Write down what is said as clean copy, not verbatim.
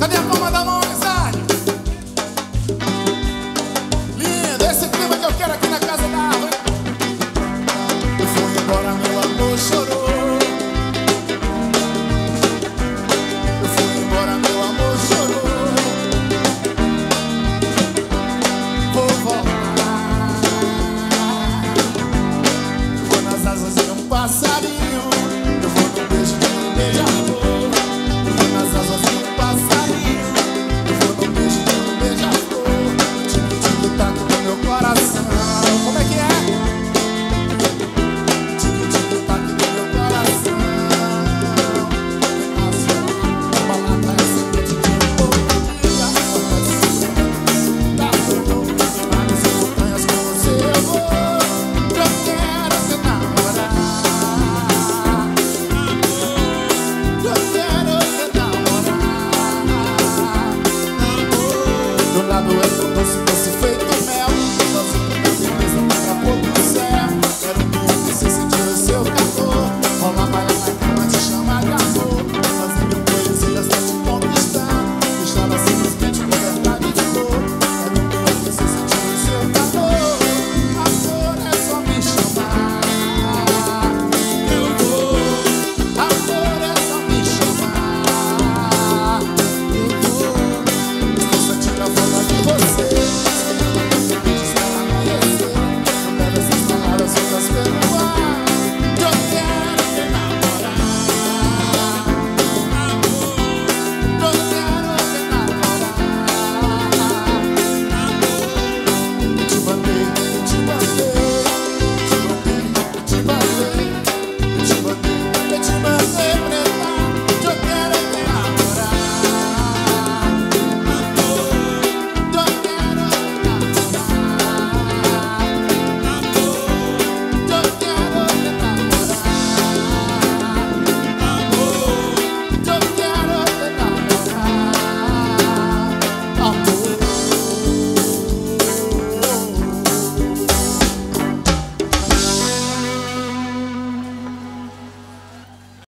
Cadê a